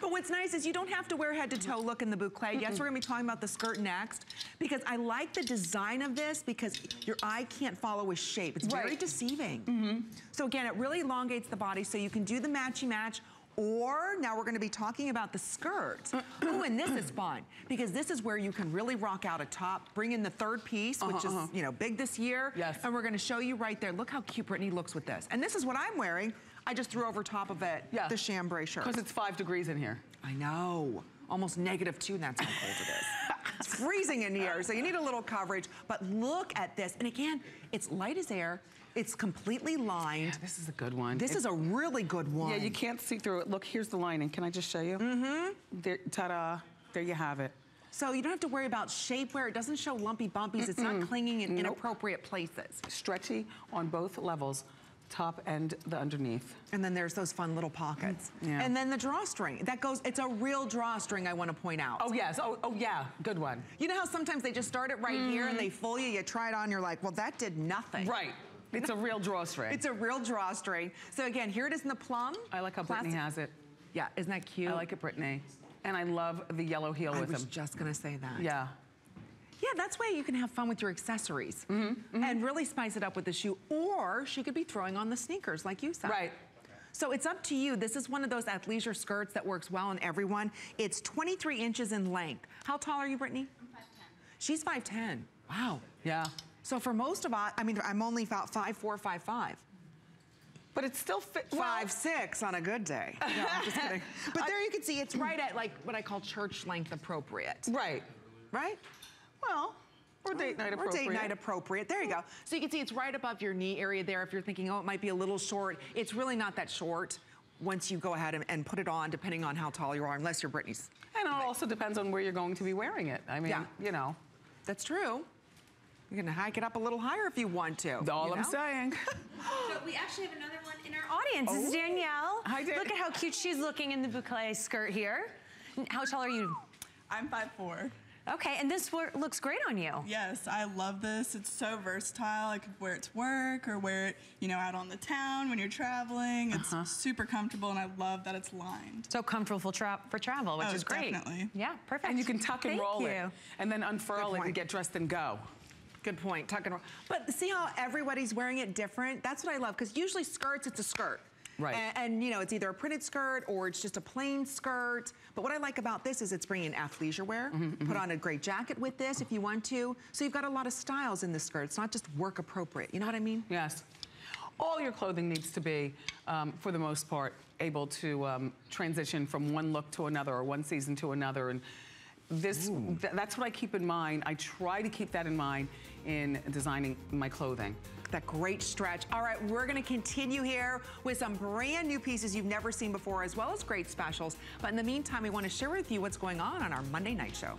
But what's nice is you don't have to wear head to toe look in the boucle. Yes, we're gonna be talking about the skirt next, because I like the design of this because your eye can't follow a shape. It's very deceiving. So again, it really elongates the body, so you can do the matchy match. Or, now we're gonna be talking about the skirt. Oh, and this is fun, because this is where you can really rock out a top, bring in the third piece, which is, you know, big this year. Yes. And we're gonna show you right there, look how cute Brittany looks with this. And this is what I'm wearing. I just threw over top of it the chambray shirt. Because it's 5 degrees in here. I know, almost -2, and that's how cold it is. It's freezing in here, so you need a little coverage. But look at this, and again, it's light as air. It's completely lined. Yeah, this is a good one. This is a really good one. Yeah, you can't see through it. Look, here's the lining. Can I just show you? Ta-da. There you have it. So you don't have to worry about shapewear. It doesn't show lumpy bumpies. It's not clinging in inappropriate places. Stretchy on both levels, top and the underneath. And then there's those fun little pockets. And then the drawstring. That goes, it's a real drawstring, I want to point out. Oh, yes. Oh, yeah. Good one. You know how sometimes they just start it right here and they fool you. You try it on, you're like, well, that did nothing. Right. It's a real drawstring. It's a real drawstring. So again, here it is in the plum. I like how Brittany has it. Yeah, isn't that cute? I like it, Brittany. And I love the yellow heel with them. I was just gonna say that. Yeah. Yeah, that's why you can have fun with your accessories and really spice it up with the shoe, or she could be throwing on the sneakers like you said. Right. So it's up to you. This is one of those athleisure skirts that works well on everyone. It's 23 inches in length. How tall are you, Brittany? I'm 5'10". She's 5'10". Wow. Yeah. So for most of us, I mean, I'm only about 5'4", 5'5". But it's still fit. 5'6" on a good day. No, I'm just kidding. But there you can see it's right at like what I call church length appropriate. Right. Right? Well, or date night appropriate. Or date night appropriate. There you go. So you can see it's right above your knee area there. If you're thinking, oh, it might be a little short. It's really not that short once you go ahead and put it on, depending on how tall you are, unless you're Brittany's. And it also depends on where you're going to be wearing it. I mean, you know. That's true. You can hike it up a little higher if you want to. All I'm saying. So we actually have another one in our audience. This is Danielle. Hi, Danielle. Look at how cute she's looking in the boucle skirt here. How tall are you? I'm 5'4". Okay, and this looks great on you. Yes, I love this. It's so versatile. I could wear it to work or wear it, you know, out on the town when you're traveling. It's super comfortable, and I love that it's lined. So comfortable for travel, which is great. Definitely. Yeah, perfect. And you can tuck and roll it, and then unfurl it and get dressed and go. Good point, tuck and roll. But see how everybody's wearing it different? That's what I love, because usually skirts, it's a skirt. Right. And you know, it's either a printed skirt or it's just a plain skirt. But what I like about this is it's bringing athleisure wear. Put on a great jacket with this if you want to. So you've got a lot of styles in the skirt. It's not just work appropriate. You know what I mean? Yes. All your clothing needs to be, for the most part, able to transition from one look to another or one season to another. And this, that's what I keep in mind. I try to keep that in mind in designing my clothing. That great stretch. All right, we're gonna continue here with some brand new pieces you've never seen before, as well as great specials. But in the meantime, we wanna share with you what's going on our Monday night show.